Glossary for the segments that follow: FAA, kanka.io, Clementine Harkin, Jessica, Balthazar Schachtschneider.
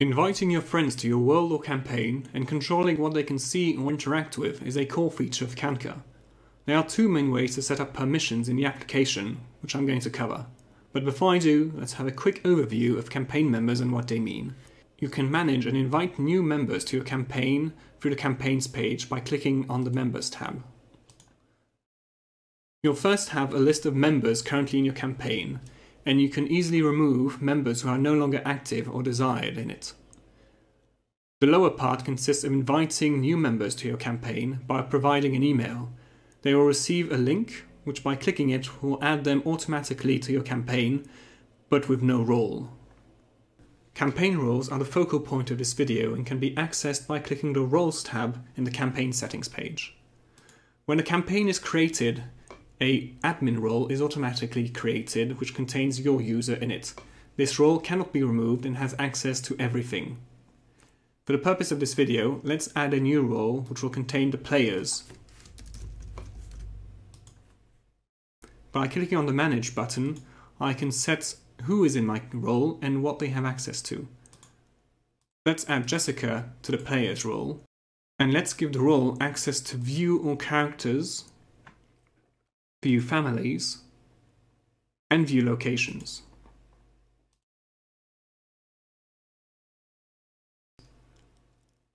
Inviting your friends to your world or campaign and controlling what they can see or interact with is a core feature of Kanka. There are two main ways to set up permissions in the application, which I'm going to cover. But before I do, let's have a quick overview of campaign members and what they mean. You can manage and invite new members to your campaign through the campaigns page by clicking on the Members tab. You'll first have a list of members currently in your campaign, and you can easily remove members who are no longer active or desired in it. The lower part consists of inviting new members to your campaign by providing an email. They will receive a link, which by clicking it will add them automatically to your campaign, but with no role. Campaign roles are the focal point of this video and can be accessed by clicking the Roles tab in the Campaign Settings page. When a campaign is created, an admin role is automatically created, which contains your user in it. This role cannot be removed and has access to everything. For the purpose of this video, let's add a new role which will contain the players. By clicking on the Manage button, I can set who is in my role and what they have access to. Let's add Jessica to the players role, and let's give the role access to view all characters, view families, and view locations.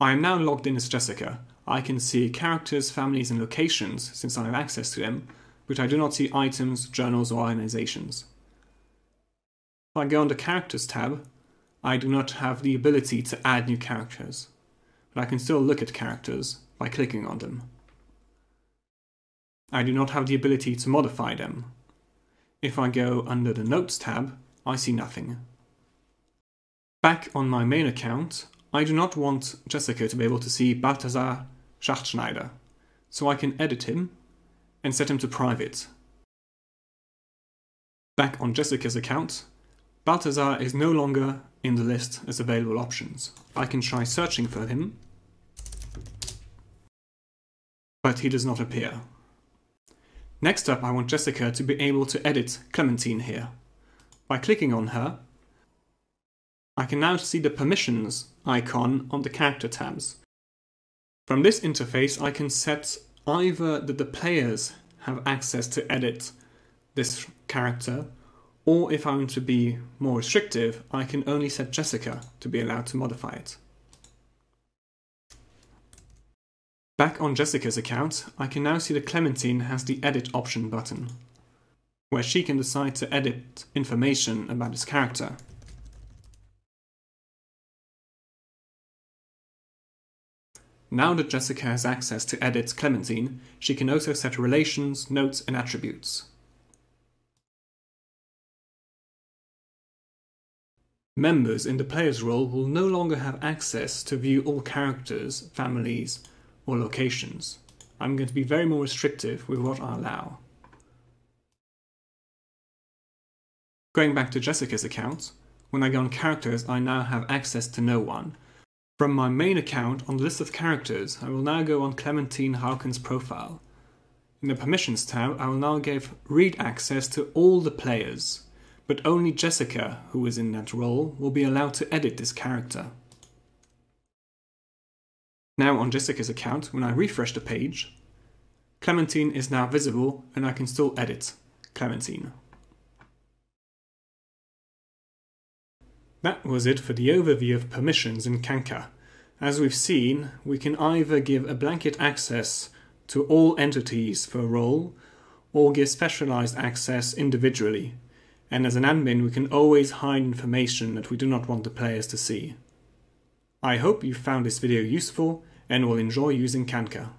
I am now logged in as Jessica. I can see characters, families, and locations since I have access to them, but I do not see items, journals, or organizations. If I go on the Characters tab, I do not have the ability to add new characters, but I can still look at characters by clicking on them. I do not have the ability to modify them. If I go under the Notes tab, I see nothing. Back on my main account, I do not want Jessica to be able to see Balthazar Schachtschneider, so I can edit him and set him to private. Back on Jessica's account, Balthazar is no longer in the list as available options. I can try searching for him, but he does not appear. Next up, I want Jessica to be able to edit Clementine here. By clicking on her, I can now see the permissions icon on the character tabs. From this interface, I can set either that the players have access to edit this character, or if I want to be more restrictive, I can only set Jessica to be allowed to modify it. Back on Jessica's account, I can now see that Clementine has the Edit option button, where she can decide to edit information about this character. Now that Jessica has access to edit Clementine, she can also set relations, notes, and attributes. Members in the player's role will no longer have access to view all characters, families, or locations. I'm going to be very more restrictive with what I allow. Going back to Jessica's account, when I go on characters, I now have access to no one. From my main account on the list of characters, I will now go on Clementine Harkin's profile. In the permissions tab, I will now give read access to all the players, but only Jessica, who is in that role, will be allowed to edit this character. Now on Jessica's account, when I refresh the page, Clementine is now visible and I can still edit Clementine. That was it for the overview of permissions in Kanka. As we've seen, we can either give a blanket access to all entities for a role, or give specialized access individually. And as an admin, we can always hide information that we do not want the players to see. I hope you found this video useful and will enjoy using Kanka.